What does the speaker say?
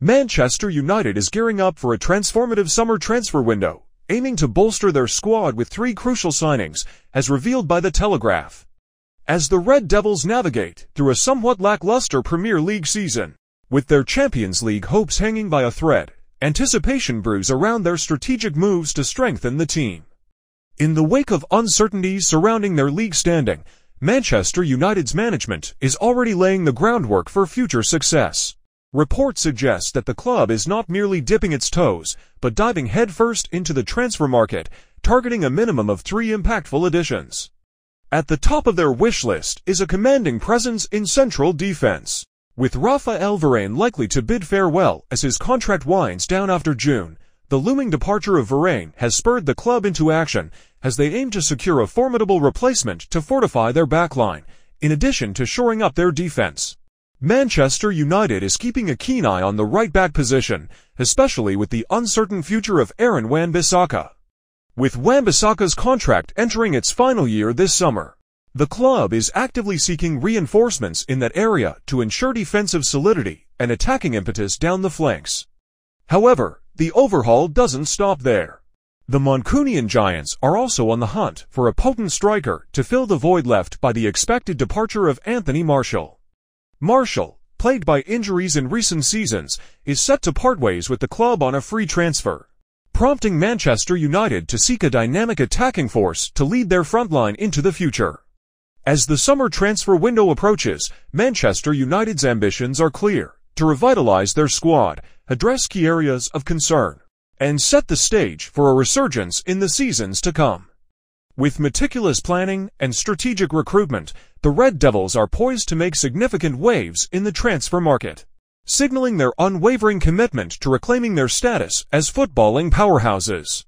Manchester United is gearing up for a transformative summer transfer window, aiming to bolster their squad with three crucial signings, as revealed by The Telegraph. As the Red Devils navigate through a somewhat lackluster Premier League season, with their Champions League hopes hanging by a thread, anticipation brews around their strategic moves to strengthen the team. In the wake of uncertainties surrounding their league standing, Manchester United's management is already laying the groundwork for future success. Reports suggest that the club is not merely dipping its toes, but diving headfirst into the transfer market, targeting a minimum of three impactful additions. At the top of their wish list is a commanding presence in central defense, with Raphael Varane likely to bid farewell as his contract winds down after June. The looming departure of Varane has spurred the club into action as they aim to secure a formidable replacement to fortify their backline, in addition to shoring up their defense. Manchester United is keeping a keen eye on the right-back position, especially with the uncertain future of Aaron Wan-Bissaka. With Wan-Bissaka's contract entering its final year this summer, the club is actively seeking reinforcements in that area to ensure defensive solidity and attacking impetus down the flanks. However, the overhaul doesn't stop there. The Mancunian Giants are also on the hunt for a potent striker to fill the void left by the expected departure of Anthony Martial. Martial, plagued by injuries in recent seasons, is set to part ways with the club on a free transfer, prompting Manchester United to seek a dynamic attacking force to lead their frontline into the future. As the summer transfer window approaches, Manchester United's ambitions are clear: to revitalize their squad, address key areas of concern, and set the stage for a resurgence in the seasons to come. With meticulous planning and strategic recruitment, the Red Devils are poised to make significant waves in the transfer market, signaling their unwavering commitment to reclaiming their status as footballing powerhouses.